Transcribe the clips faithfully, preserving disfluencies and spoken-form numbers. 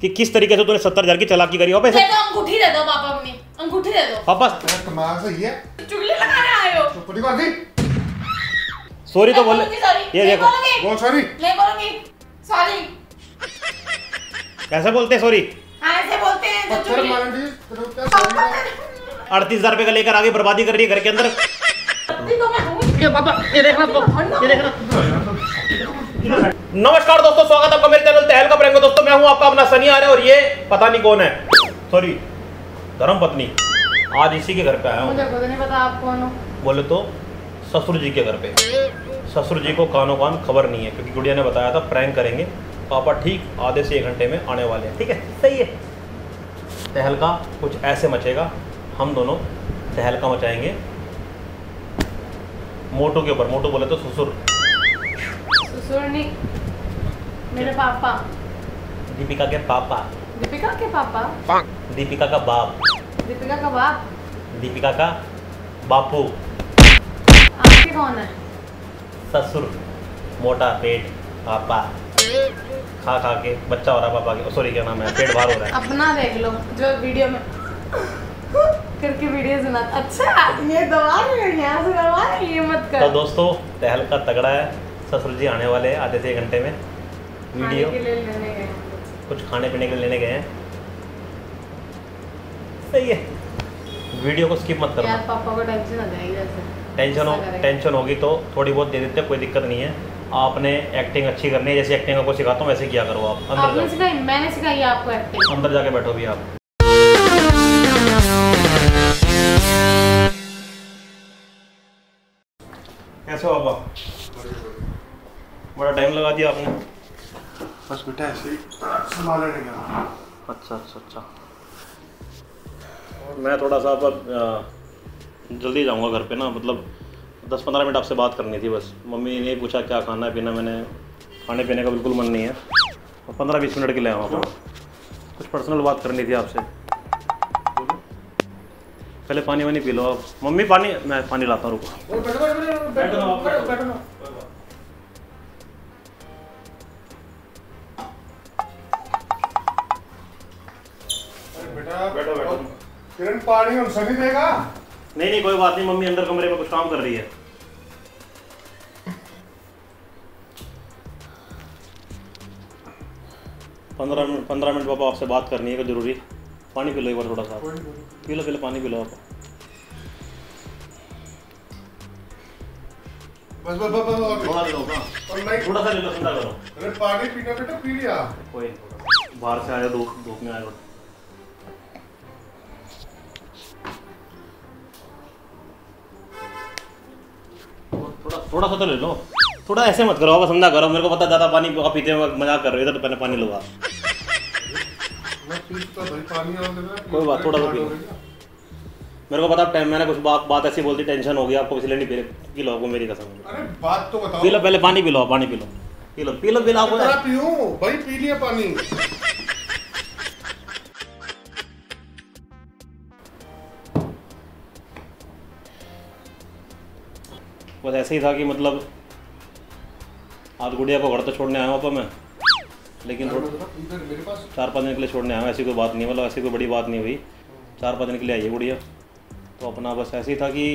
कि किस तरीके से तूने सत्तर हजार की चलाकी करी। दे दो अंगूठी, दे दो पापा, मम्मी अंगूठी दे दो पापा। सही है, चुगली लगाने आए हो। चुगली कर दी, सॉरी तो बोल। ये देखो बोल सॉरी, नहीं बोलूंगी सॉरी। कैसे बोलते हैं सॉरी? हां ऐसे बोलते हैं। पत्थर मारन दी तेरे ऊपर अड़तीस हजार रुपए का लेकर आगे बर्बादी कर रही है घर के अंदर। ये पापा ये देखना, तो ये देखना। नमस्कार दोस्तों, स्वागत है आपका मेरे चैनल तहलका प्रैंक में। दोस्तों मैं हूं आपका अपना सनी आर्या, और ये पता नहीं कौन है, सॉरी धर्म पत्नी। आज इसी के घर पे आया हूं, मुझे खुद नहीं पता आप कौन हो। बोले तो ससुर जी के घर पे, ससुर जी को कानों कान खबर नहीं है, क्योंकि गुड़िया ने बताया था प्रैंक करेंगे पापा, ठीक आधे से एक घंटे में आने वाले हैं। ठीक है, सही है। तहलका कुछ ऐसे मचेगा, हम दोनों तहलका मचाएंगे मोटू के ऊपर। मोटू बोले तो ससुर, ससुर नहीं मेरे पापा, दीपिका के पापा, दीपिका के पापा, दीपिका का बाप, दीपिका का बाप, दीपिका का बापू। आपके कौन है? ससुर। मोटा पेट पापा, खा खा के बच्चा हो रहा पापा के, सॉरी क्या नाम है, पेट बाहर हो रहा है। अपना देख लो जो वीडियो में करके वीडियो सुना। अच्छा ये दवा यहाँ से करवा, ये मत कर। तो दोस्तों तहलका तगड़ा है, ससुर जी आने वाले हैं आधे से एक घंटे में। वीडियो के लिए लेने गए, कुछ खाने पीने के लिए लेने गए हैं। सही है, वीडियो को स्किप मत करना। यार पापा को टेंशन हो जाएगी, जैसे टेंशन हो टेंशन होगी तो थोड़ी बहुत दे देते, कोई दिक्कत नहीं है। आपने एक्टिंग अच्छी करनी है, जैसे एक्टिंग आपको सिखाता हूँ वैसे किया करो आप। अंदर आपने सिखाई, मैंने सिखाई आपको एक्टिंग। अंदर जाके बैठो भी आप। कैसे हो पापा? बड़ा टाइम लगा दिया आपने। बस बेटा ऐसे ही संभाल लेंगे। अच्छा अच्छा अच्छा। और मैं थोड़ा सा पर जल्दी जाऊंगा घर पे ना, मतलब दस पंद्रह मिनट आपसे बात करनी थी बस। मम्मी ने पूछा क्या खाना है पीना, मैंने खाने पीने का बिल्कुल मन नहीं है, और पंद्रह बीस मिनट के लिए आऊँगा। कुछ पर्सनल बात करनी थी आपसे। पहले पानी वानी पी लो आप। मम्मी पानी, मैं पानी लाता हूँ रुको। किरण पानी हम सभी देगा। नहीं नहीं कोई बात नहीं, मम्मी अंदर कमरे में कुछ काम कर रही है। पंद्रह मिनट पंद्रह मिनट पापा आपसे बात करनी है जरूरी। पानी पी लो एक बार थोड़ा सा, पी लो पी लो पानी पी लो आप। बस बस बस बस थोड़ा सा ले लो, चिंता करो। अरे पानी पीना बेटा, पी लिया। कोई बाहर से आया, धूप धूप में आया। थोड़ा सा तो ले लो, थोड़ा ऐसे मत करो बस, समझा करो। मेरे को पता ज़्यादा पानी पीते हुए मजाक कर रहे हो, इधर तो पहले पानी लगा। कोई बात, थोड़ा सा पी लो। मेरे को पता आप टाइम, मैंने कुछ बात बात ऐसी बोल दी, टेंशन हो गई आपको, इसलिए नहीं पी पी लो आपको, मेरी कसम। अरे बात तो बताओ। पी लो पहले पानी, पी लो पानी, पी लो पी लो पी लो पी लो आप। पीऊँ भाई, पी लिया पानी। बस ऐसे ही था कि मतलब आज गुड़िया को घर तो छोड़ने आया हूँ पापा मैं, लेकिन चार पाँच दिन के लिए छोड़ने आया हूँ। ऐसी कोई बात नहीं है, मतलब ऐसी कोई बड़ी बात नहीं हुई। चार पाँच दिन के लिए आई है गुड़िया, तो अपना बस ऐसे ही था कि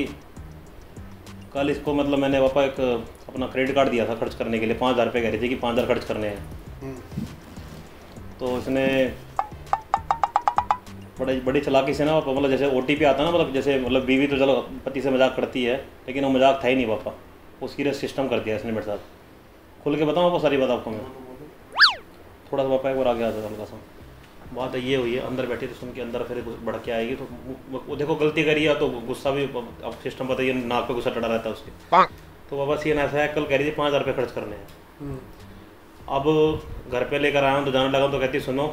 कल इसको मतलब मैंने पापा एक अपना क्रेडिट कार्ड दिया था खर्च करने के लिए। पाँच हज़ार रुपये कह रही थी कि पाँच हज़ार खर्च करने हैं, तो इसने बड़े बड़ी चलाकी से ना मतलब जैसे ओटीपी आता है ना, मतलब जैसे मतलब बीवी तो चलो पति से मजाक करती है, लेकिन वो मजाक था ही नहीं पापा, उसकी रेस सिस्टम कर दिया इसने मेरे साथ। खुल के बताऊँ पापा सारी बात आपको मैं। थोड़ा सा पापा एक बार आगे आ जाता हल्का सा। बात ये हुई है, अंदर बैठी तो सुन के अंदर फिर बढ़ के आएगी, तो वो देखो गलती करी है तो गुस्सा भी, अब सिस्टम पता ही है, नाक पर गुस्सा टटा रहता है उसके। तो पापा सीन ऐसा है, कल कह रही थी पाँच हज़ार रुपये खर्च करने हैं। अब घर पर लेकर आया हूँ तो जाने लगा, तो कहती सुनो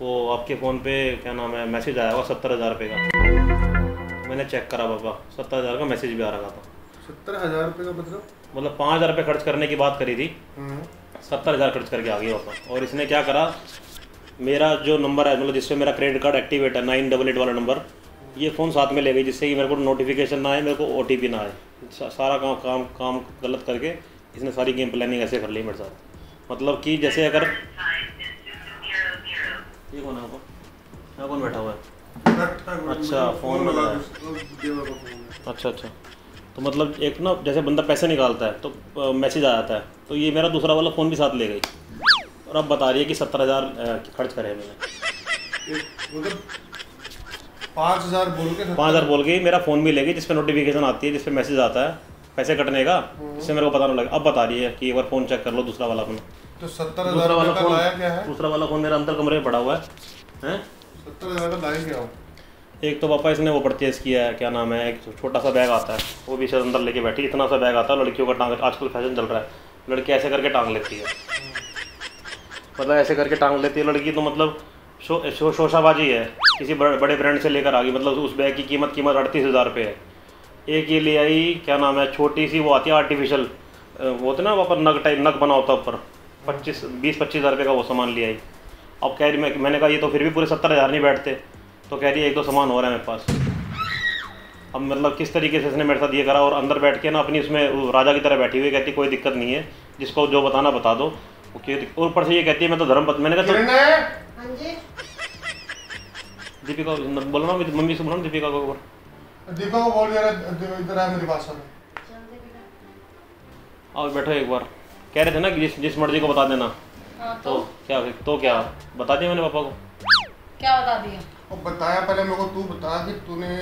वो आपके फ़ोन पे क्या नाम है मैसेज आया हुआ सत्तर हज़ार रुपये का। मैंने चेक करा पापा, सत्तर हज़ार का मैसेज भी आ रहा था। सत्तर हज़ार रुपये का मतलब मतलब पाँच हज़ार रुपये खर्च करने की बात करी थी, सत्तर हज़ार खर्च करके आ गई पापा। और इसने क्या करा, मेरा जो नंबर है मतलब जिससे मेरा क्रेडिट कार्ड एक्टिवेट है, नाइन डबल एट वाला नंबर, ये फ़ोन साथ में ले गई, जिससे कि मेरे को नोटिफिकेशन ना आए, मेरे को ओ टी पी ना आए। सारा काम काम काम गलत करके इसने सारी गेम प्लानिंग ऐसे कर ली मेरे साथ। मतलब कि जैसे अगर ये कौन है? यहाँ कौन बैठा हुआ है? अच्छा फोन लगा। अच्छा अच्छा, तो मतलब एक ना जैसे बंदा पैसे निकालता है तो मैसेज आ जाता है, तो ये मेरा दूसरा वाला फ़ोन भी साथ ले गई और अब बता रही है कि सत्तर हज़ार खर्च करे मैंने। मतलब पाँच हज़ार बोल के पाँच हज़ार बोल के मेरा फ़ोन भी ले गई, जिसपे नोटिफिकेशन आती है, जिसपे मैसेज आता है पैसे कटने का, जिससे मेरे को पता ना लगे। अब बता रही है कि एक बार फ़ोन चेक कर लो दूसरा वाला अपना। तो सत्तर हज़ार वाला फ़ोन लाया क्या है? दूसरा वाला फ़ोन मेरा अंदर कमरे में पड़ा हुआ है। हैं सत्तर हज़ार का लाया क्या? एक तो पापा इसने वो परचेज़ किया है, क्या नाम है, एक छोटा सा बैग आता है, वो भी शायद अंदर लेके बैठी। इतना सा बैग आता है, लड़कियों का टांग आजकल फैशन चल रहा है, लड़की ऐसे करके टांग लेती है, मतलब ऐसे करके टांग लेती है लड़की। तो मतलब शो शो शोशाबाजी है, किसी बड़े ब्रांड से लेकर आ गई। मतलब उस बैग की कीमत कीमत अड़तीस हज़ार रुपये है। एक ये ले आई, क्या नाम है, छोटी सी वो आती है आर्टिफिशियल, वो होता है ना वहाँ पर नग टाइप नग बना होता है ऊपर, पच्चीस बीस पच्चीस हज़ार रुपये का वो सामान ले आई। अब कह रही, मैं मैंने कहा ये तो फिर भी पूरे सत्तर हज़ार नहीं बैठते, तो कह रही है एक दो सामान हो रहा है मेरे पास। अब मतलब किस तरीके से इसने मेरे साथ ये करा, और अंदर बैठ के ना अपनी उसमें राजा की तरह बैठी हुई, कहती कोई दिक्कत नहीं है, जिसको जो बताना बता दो। और ऊपर से ये कहती है मैं तो धर्मपत्नी। मैंने कहा दीपिका को बोलना, मम्मी से बोलना दीपिका को। दीपिका को बोल इधर है मेरे पास। आओ बैठो एक बार। कह रहे थे ना जिस जिस मर्जी को बता देना। तो क्या तो क्या बता दिया मैंने पापा को? क्या बता दिया? और बताया पहले मेरे को, तू बता कि तूने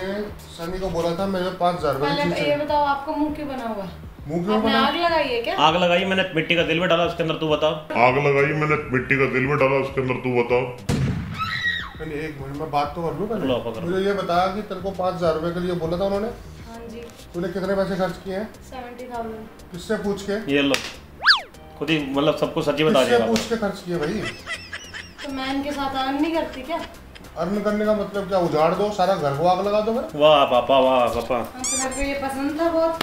सनी को बोला था मेरे पाँच हज़ार रुपये। ये बताओ आपको मुंह क्यों बना हुआ है? मुंह क्यों बना? आग लगाई है क्या? आग लगाई मैंने, मिट्टी का तेल में डाला उसके अंदर, तू बताओ। आग लगाई मैंने, मिट्टी का तेल में डाला उसके अंदर, तू बताओ। मैंने एक मिनट में बात तो कर लूँ पहले। मुझे ये बताया कि तेरे को पाँच हज़ार रुपये के लिए बोला था उन्होंने। हाँ जी। तूने कितने पैसे खर्च किए हैं? Seventy thousand. किससे पूछ के? ये लो खुद ही, मतलब सबको सच्ची बता दिया। पूछ के खर्च किया भाई। तो मैं इनके साथ अर्न नहीं करती क्या? अर्न करने का मतलब क्या? उजाड़ दो सारा घर को, आग लगा दो। वाह पापा, वाह पापा, ये पसंद था, बहुत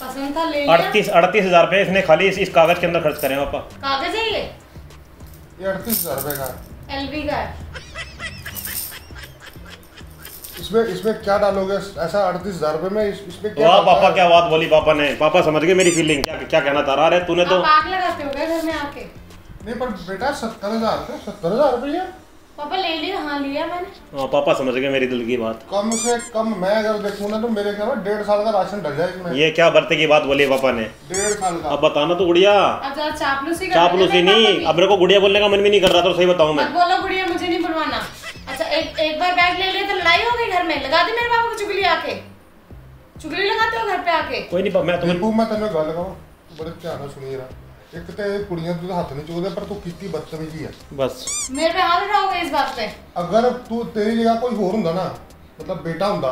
पसंद था, ले लिया। अड़तीस अड़तीस हजार रुपए इसने खाली इस, इस कागज के अंदर खर्च करे पापा। कागज है ये ये अड़तीस हजार रुपए का एलवी का है। इसमें इसमें क्या डालोगे ऐसा अड़तीस हजार रुपए में? इसमें क्या? वाह पापा क्या बात बोली पापा ने। पापा समझ गए मेरी फीलिंग, क्या क्या कहना चाह रहा है। तूने तो आग लगाते हो घर में आके। नहीं पर बेटा सत्तर हजार रुपए सत्तर हजार रुपये पापा ले लिया। हाँ लिया मैंने। हाँ पापा समझ गए मेरी दिल की बात। कम से कम मैं अगर देखूँ ना तो मेरे क्या डेढ़ साल का राशन डल जाए इसमें। ये क्या बरते की बात बोली पापा ने, डेढ़ साल का। अब बताना तो गुड़िया। अच्छा चापलूसी चापलूसी नहीं, अब मेरे को गुड़िया बोलने का मन भी नहीं कर रहा था। सही बताऊँ मैं, बोलो गुड़िया मुझे नहीं बुलवाना। अच्छा एक एक बार बैग ले लिया तो लड़ाई हो गई घर में। लगा दी मेरे पापा को चुगली, आके चुगली लगाते हो घर पे आके। कोई नहीं मैं तुम्हें गाल लगाऊँ, बड़े ध्यान से सुनिएगा। एक तो कुड़ियां तू हाथ नहीं चुकते, पर तू कितनी बदतमीजी है। बस मेरे पे हाथ उठाओगे इस बात पे। अगर तू तेरी जगह कोई और हुंदा ना, मतलब बेटा हुंदा,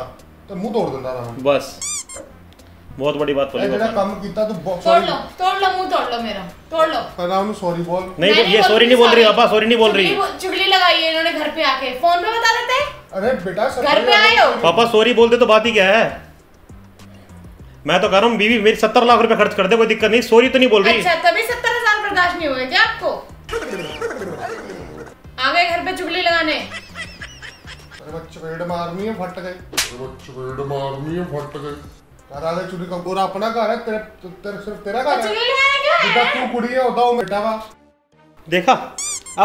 तो मुंह तोड़ देंदा ना। बस बहुत बड़ी बात बोली। तेरा काम कीता तू तोड़ लो, तोड़ लो मुंह, तोड़ लो मेरा, तोड़ लो। पर हम सॉरी बोल। नहीं ये सॉरी नहीं बोल रही पापा, सॉरी नहीं बोल रही। चुगली लगाई है इन्होंने घर पे आके, फोन पे बता देते। अरे बेटा घर पे आए हो पापा, सॉरी बोल दे तो बात ही क्या है। मैं तो कह रहा हूँ बीवी मेरी सत्तर लाख रुपए खर्च कर दे, कोई दिक्कत नहीं। सॉरी तो नहीं बोल रही। अच्छा तभी सत्तर हजार बर्दाश्त नहीं हुए क्या आपको? आ गए घर पे चुगली लगाने। अरे चपेड़ मारनी है, फट गए। चपेड़ मारनी है, फट गए। घर आ गए चुगली का गोरा, अपना घर है तेरे, तेरे सिर्फ तेरा घर है। चुगली लगाने क्या है? बेटा तू कुड़ी है, होता हूं बेटा वा। देखा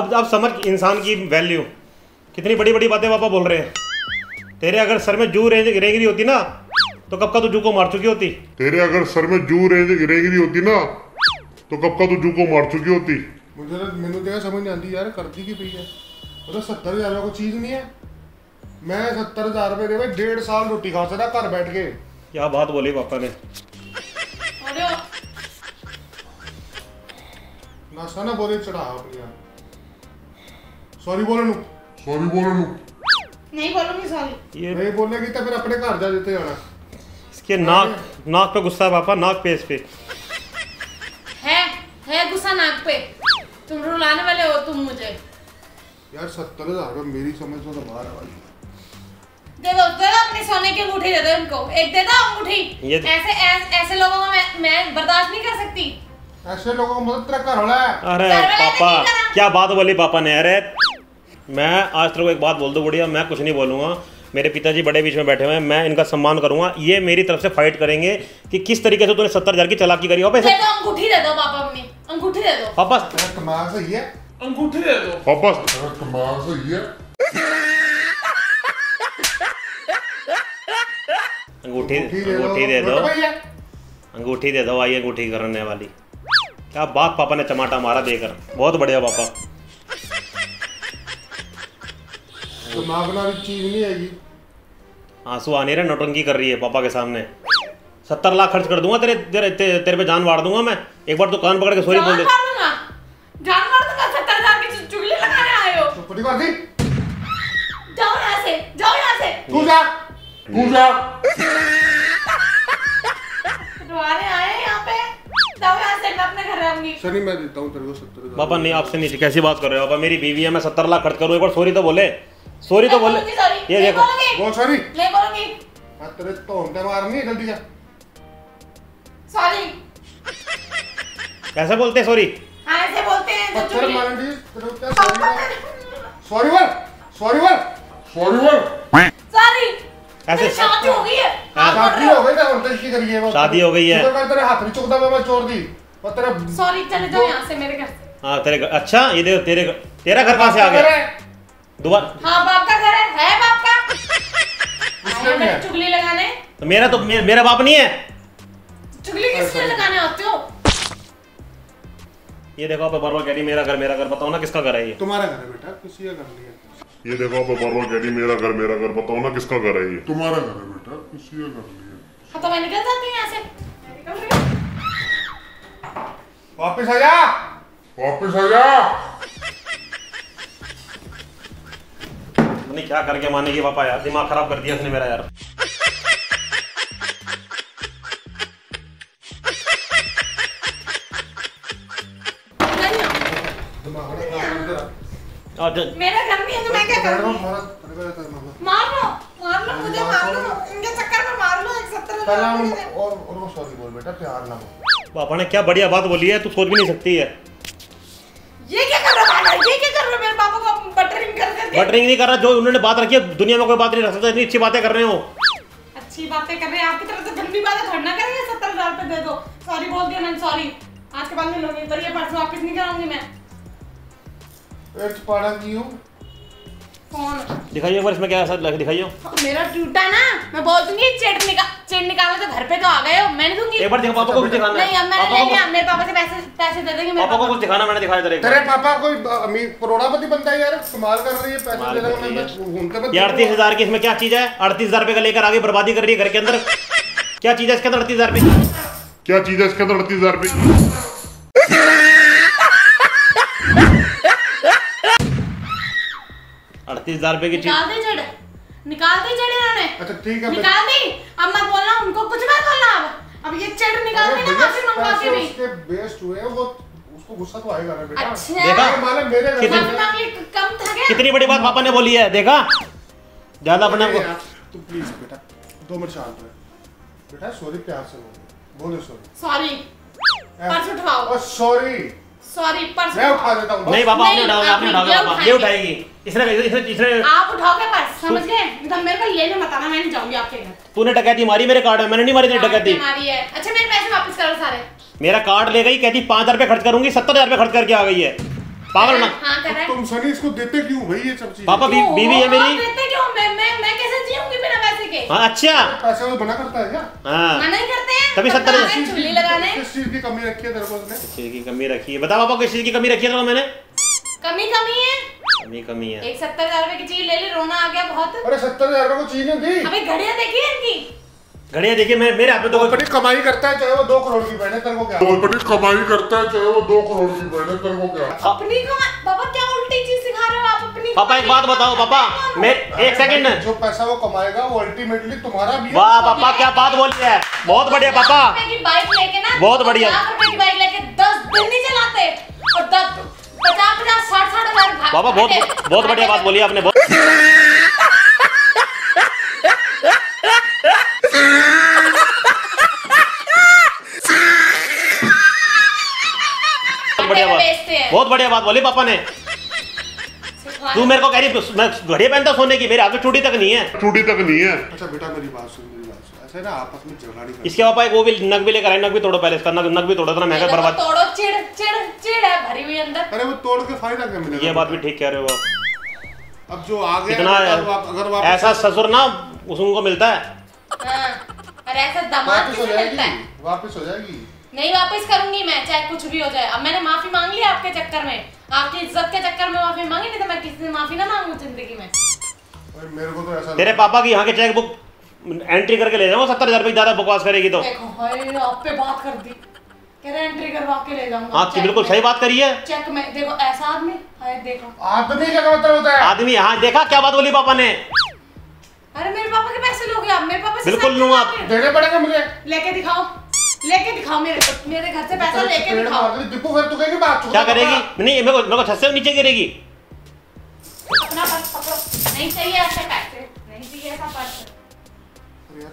अब अब समझ इंसान की वैल्यू। कितनी बड़ी बड़ी बातें पापा बोल रहे हैं। तेरे अगर सर में जू रेंज रेंगरी होती ना तो कब का तू जू को मार चुकी होती। तेरे अगर सर में जू रेंज रेंगरी होती ना तो कब का तू जू को मार चुकी होती। मुझे मैंने देखा समझ नहीं आती यार, करती की पई है। मतलब सत्तर हज़ार को चीज़ नहीं है। मैं सत्तर हज़ार रुपये दे भाई डेढ़ साल रोटी खा सकता घर बैठ के। क्या बात बोली पापा ने। नाश्ता ना बोले चढ़ा अपनी यार। सॉरी बोल नू, सॉरी बोल नू। नहीं बोलूंगी सॉरी। ये नहीं बोलेगी तो फिर अपने घर जा देते जाना। कि नाक नाक पे गुस्सा है पापा, नाक पे इस पे है है गुस्सा नाक पे। तुम रुलाने वाले हो तुम मुझे यार। सत्तर हजार मेरी समझ में तो बाहर है भाई। दे दो दे दो अपने सोने की अंगूठी दे दो इनको, एक दे दो अंगूठी। ऐसे ऐसे लोगों को मैं मैं बर्दाश्त नहीं कर सकती। ऐसे लोगों को मदद कर रहा है। अरे पापा क्या बात बोली पापा ने। अरे मैं आज तक एक बात बोल दो बुढ़िया, मैं कुछ नहीं बोलूँगा। मेरे पिताजी बड़े बीच में बैठे हुए हैं, मैं इनका सम्मान करूंगा। ये मेरी तरफ से फाइट करेंगे कि किस तरीके से तूने सत्तर हजार की चालाकी करी। अंगूठी दे दो पापा, अपनी अंगूठी दे दो पापा। तुम्हारा सही है अंगूठे दे दो वापस। कमाल सही है, अंगूठी अंगूठी दे दो, अंगूठी दे दो। आई अंगूठी करने वाली, क्या बात, पापा ने चमाटा मारा देकर, बहुत बढ़िया पापा। तो चीज नहीं आएगी, आंसू आने रहे, नौटंकी कर रही है पापा के सामने। सत्तर लाख खर्च कर दूंगा तेरे तेरे तेरे, तेरे पे जान वाड़ दूंगा मैं। एक बार तो कान पकड़ के सॉरी बोल दे। जान मार दूंगा, सत्तर लाख की चुगली लगाने आए हो। चुप कर दी, जाओ यहां से, जाओ यहां से। तू जा, तू जा। तुम्हारे आए यहां पे, जाओ यहां से, मैं अपने घर रहूंगी। सनी मैं देता हूं तेरे को सत्तर लाख। पापा नहीं, आपसे नहीं, कैसी बात कर रहे हो पापा, मेरी बीवी है, मैं सत्तर लाख खर्च करूं, एक बार सॉरी तो बोले, सॉरी तो बोले। ये देखो बोल सॉरी, मैं बोलूंगी। हां तेरे तो अंदर मारनी है, जल्दी जा। सॉरी कैसे बोलते हैं सॉरी? ऐसे बोलते हैं जो चुगली। सॉरी बोल, सॉरी बोल, सॉरी बोल, सॉरी। ऐसे शादी हो गई है, शादी हो गई है, अंतरक्ष कर लिए, शादी हो गई है। तो कर तेरे हाथ में चुकदा मैं छोड़ दी और तेरे सॉरी चले जाओ यहां से मेरे घर से। हां तेरे घर, अच्छा ये देखो तेरे तेरा घर कहां से आ गया दोबारा? हां बाप का घर है, है बाप का। इसने मेरी चुगली लगाने, तो मेरा तो मेरा बाप नहीं है। चुगली किसने लगाने आते हो? ये देखो आप बार-बार कह रही मेरा घर मेरा घर, बताओ ना किसका घर है ये? तुम्हारा घर है बेटा, किसी का घर नहीं है। ये देखो आप बार-बार कह रही मेरा घर मेरा घर, बताओ ना किसका घर है ये? तुम्हारा घर है बेटा, किसी का घर नहीं है। हां तो मैं निकल जाती हूं यहां से, निकल रही। वापस आ जा, वापस आ जा। मैंने क्या करके माने ये पापा यार, दिमाग खराब कर दिया इसने मेरा यार। मेरा घर नहीं है तो मैं क्या करूं? मार लो, मार लो मुझे, मार लो इनके चक्कर में, मार लो। एक सत्तर और और वो सॉरी बोल बेटा, प्यार ना बोल। पापा ने क्या बढ़िया बात बोली है, तू सोच भी नहीं सकती है। ये क्या कर रहा है, ये क्या कर रहा है? मेरे पापा को बटरिंग कर कर बटरिंग नहीं कर रहा, जो उन्होंने बात रखी है दुनिया में कोई बात नहीं रख सकता। इतनी अच्छी बातें कर रहे हो, अच्छी बातें कर रहे हैं, आपकी तरफ से गंदी बातें थोड़ी ना करेंगे। सत्तर हज़ार रुपए दे दो, सॉरी बोल दिया मैंने, सॉरी। आज के बाद नहीं लूंगी, तो ये परसों वापस नहीं कराऊंगी मैं। पढ़ा क्यों? कौन? दिखाइए एक बार इसमें क्या है, दिखाइए। मेरा टूटा ना, मैं बोल दूंगी। चेट निकाल, चेट निकालो तो घर पे तो आ गए हो, मैंने दूंगी। एक बार देखो पापा को कुछ दिखाना है। नहीं अब मैंने नहीं किया, मेरे पापा से पैसे पैसे दे देंगे। मेरे पापा को कुछ दिखाना, मैंने दिखाया तेरे को। तेरे पापा कोई अमीर करोड़पति बनता है यार, कमाल कर रही है, पैसे दे देंगे। मैं उनके पास यार अड़तीस हज़ार की इसमें क्या चीज है? अड़तीस हज़ार रुपए का लेकर आगे बर्बादी कर रही है घर के अंदर। क्या चीज है इसके अंदर अड़तीस हज़ार रुपए? क्या चीज है इसके अंदर अड़तीस हज़ार रुपए? अड़तीस हज़ार रुपए की चीज निकाल दे जड़े, निकाल दे जड़े इन्होंने। अच्छा ठीक है, निकाल दी। अब मत बोलना उनको, कुछ मत बोलना। अब अब ये चेड निकाल देना, माफी मांगवाती भी उसके बेस्ट हुए वो, उसको गुस्सा तो आएगा ना बेटा। देखा माने मेरे दिमाग कम था क्या? कितनी बड़ी बात पापा ने बोली है, देखा? ज्यादा अपने को तू प्लीज बेटा दो मिनट शांत रह बेटा। सॉरी प्यार से बोलो, सॉरी सॉरी पर्स उठाओ। और सॉरी सॉरी पर्स मैं उठा देता हूं। नहीं पापा आपने उठाओ, आपने उठाओ, ये उठाएगी इसने, इसने इसने आप उठाओगे पर्स, समझ गए? तुम मेरे को ये नहीं बताना, मैं नहीं जाऊंगी आपके घर। तूने डकैती मारी मेरे कार्ड में, मैंने नहीं मारी तेरी डकैती मारी है। अच्छा मेरे पैसे वापस करो सारे। मेरा कार्ड ले गई, कहती पाँच हज़ार रुपए खर्च करूंगी, सत्तर हज़ार रुपए खर्च करके आ गई है। पागल ना। हां कर रहा है तुम सनी, इसको देते क्यों भाई ये सब चीज? पापा बीवी है मेरी, देते क्यों? मैं मैं मैं कैसे जीऊंगी बिना पैसे के? हां अच्छा पैसे वो बना करता है क्या? हां मना ही करते हैं तभी सत्तर हज़ार चुगली लगाने। किस चीज की कमी रखी है तेरे को? किस चीज की कमी रखी है बता पापा, किस चीज की कमी रखी है तेरे को? मैंने कमी कमी है, कमी कमी है। एक सत्तर हजार रुपए की चीज ले ली, रोना आ गया बहुत। अरे सत्तर हजार रुपए को चीज नहीं दी। अभी घड़ियां देखिए इनकी, घड़ियां देखिए। मैं मेरे हाथ में तो बड़ी कमाई करता है, चाहे वो दो करोड़ की पहने तेरे को क्या? बहुत बड़ी कमाई करता है, चाहे वो दो करोड़ की पहने तेरे को क्या? अपनी कमाई पापा, क्या उल्टी चीज सिखा रहे हो आप? अपनी पापा एक बात बताओ पापा, मैं एक सेकंड, जो पैसा वो कमाएगा वो अल्टीमेटली तुम्हारा भी। वाह पापा क्या बात बोली है, बहुत बढ़िया पापा। बाइक लेके ना, बहुत बढ़िया बाइक लेके दस दिन नहीं चलाते और दस बाबा बहुत बहुत बढ़िया बात बोली आपने। बढ़िया बात, बहुत बढ़िया बात बोली पापा ने। तू मेरे को कह रही मैं घड़ियां पहनता सोने की, मेरे हाथ में चूड़ी तक नहीं है, चूड़ी तक नहीं है। अच्छा बेटा मेरी बात सुन, मेरी बात सुन, ऐसे ना आपस में झगड़ा नहीं करना। इसके पापा एक वो भी नग भी लेकर आए, नग भी तोड़ो पहले इसका, नग नग भी तोड़ो, इतना महंगा बर्बाद तोड़ो। चिड़ चिड़ चिड़ है भरी हुई भी अंदर। अरे वो तोड़ के फायदा क्या मिलेगा? ये बात भी ठीक कह रहे हो आप। अब जो आ गया ऐसा ससुर ना उसको मिलता है, और ऐसा दामाद किसे मिलता है? वापस हो जाएगी। नहीं वापस करूंगी मैं, चाहे कुछ भी हो जाए। अब मैंने माफी मांग ली आपके चक्कर में, आपकी इज्जत के चक्कर में माफी मांगी, नहीं तो मैं किसी से माफी ना मांगू जिंदगी में। और मेरे को तो ऐसा तेरे पापा की यहाँ की चेक बुक एंट्री करके ले जाऊंगा। सत्तर हजार रुपए ज्यादा बकवास करेगी तो देखो हाय आप पे बात कर दी, कह रहा एंट्री करवा के ले जाऊंगा। आपकी बिल्कुल सही बात करी है। चेक में देखो ऐसा आदमी, हाय देखो आदमी का मतलब होता है आदमी। हां देखा क्या बात बोली पापा ने? अरे मेरे पापा के पैसे लोगे आप? मेरे पापा से बिल्कुल लूंगा, आप देने पड़ेगा मुझे। लेके दिखाओ, लेके दिखाओ मेरे मेरे घर से पैसा लेके दिखाओ। देखो फिर तू कहेगी बात क्या करेगी? नहीं मेरे को मेरे को छत से नीचे गिरेगी। अपना पर्स पकड़ो, नहीं चाहिए ऐसे पैसे, नहीं चाहिए ऐसा पर्स।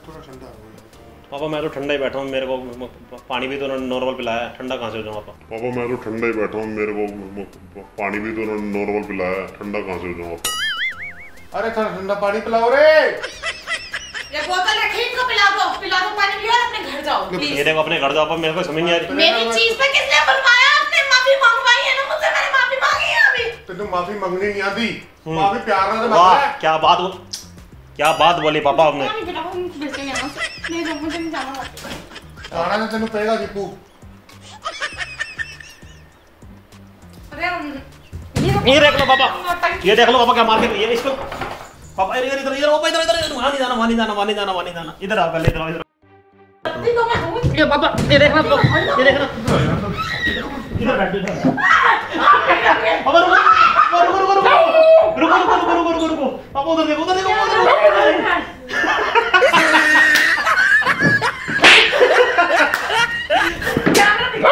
थोड़ा ठंडा हो गया पापा, मैं तो ठंडा ही बैठा हूँ, मेरे को पानी भी तो नॉर्मल पिलाया, ठंडा कहाँ से हो जाऊँ पापा? पापा मैं तो ठंडा ही बैठा हूँ, मेरे को पानी भी तो नॉर्मल पिलाया, ठंडा कहाँ से हो जाऊँ पापा? अरे थोड़ा ठंडा पानी पिलाओ रे। ये बोतल रखी इनको पिला दो, पिला दो पानी पियो और अपने घर जाओ प्लीज। ये देखो अपने घर जाओ पापा, मेरे को समझ नहीं आ रही मेरी चीज पे किसने बनवाया? आपने माफी मांगवाई है ना मुझसे, मैंने माफी मांगी है अभी। तेरे को माफी मांगनी नहीं आती? माफी प्यार से मांग रहा है। क्या बात हो, क्या बात बोली पापा आपने? नहीं जब मुझे नहीं जाना जाना तो तेनू पड़ेगा दीपू। अरे ये देख लो पापा, ये देख लो पापा क्या मार के, ये इसको पापा इधर इधर इधर पापा इधर इधर वहां नहीं जाना, वहां नहीं जाना, वहां नहीं जाना, वहां नहीं जाना, इधर आ पहले इधर इधर देखो मैं हूं। ये पापा ये देखना लो, ये देखना इधर बैठ इधर। अब रुको रुको रुको रुको रुको रुको रुको रुको पापा उधर देखो, उधर देखो, उधर कैमरा दिखा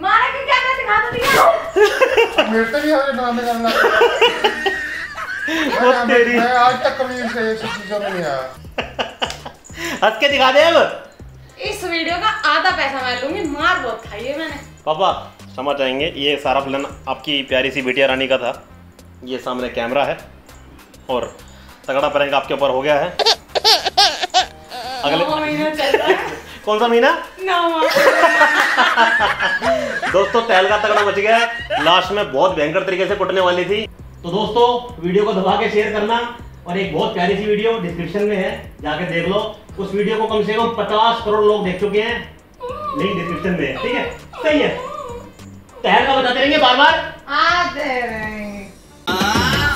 मारा के, कैमरा दिखा दो दिया मेरे तो भी हो रहा है ड्रामा करना। और तेरी मैं आज तक कभी से ये चीजों में नहीं आया। हंस के दिखा दे। अब इस वीडियो का आधा पैसा मैं लूंगी। मार बहुत खाई है मैंने। पापा समझ आएंगे, ये सारा प्लान आपकी प्यारी सी बिटिया रानी का था। ये सामने कैमरा है और तगड़ा प्रैंक आपके ऊपर हो गया है। अगले महीना चल रहा है। कौन सा महीना? दोस्तों तहलका तगड़ा मच गया है, लास्ट में बहुत भयंकर तरीके से कुटने वाली थी। तो दोस्तों वीडियो को दबा के शेयर करना, और एक बहुत प्यारी सी वीडियो डिस्क्रिप्शन में है, जाके देख लो। उस वीडियो को कम से कम पचास करोड़ लोग देख चुके हैं, लिंक डिस्क्रिप्शन में है। ठीक है, सही है। तहलका बताते रहेंगे बार बार।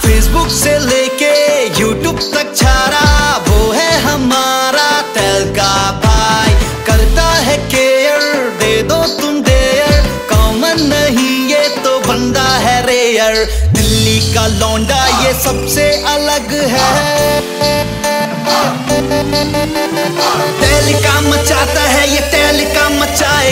फेसबुक से लेके यूट्यूब तक छारा वो है हमारा तहलका भाई, करता है केयर, दे दो तुम देयर, कॉमन नहीं ये तो बंदा है रेयर, दिल्ली का लौंडा ये सबसे अलग है, तहलका मचाता है ये तहलका मचाएगा।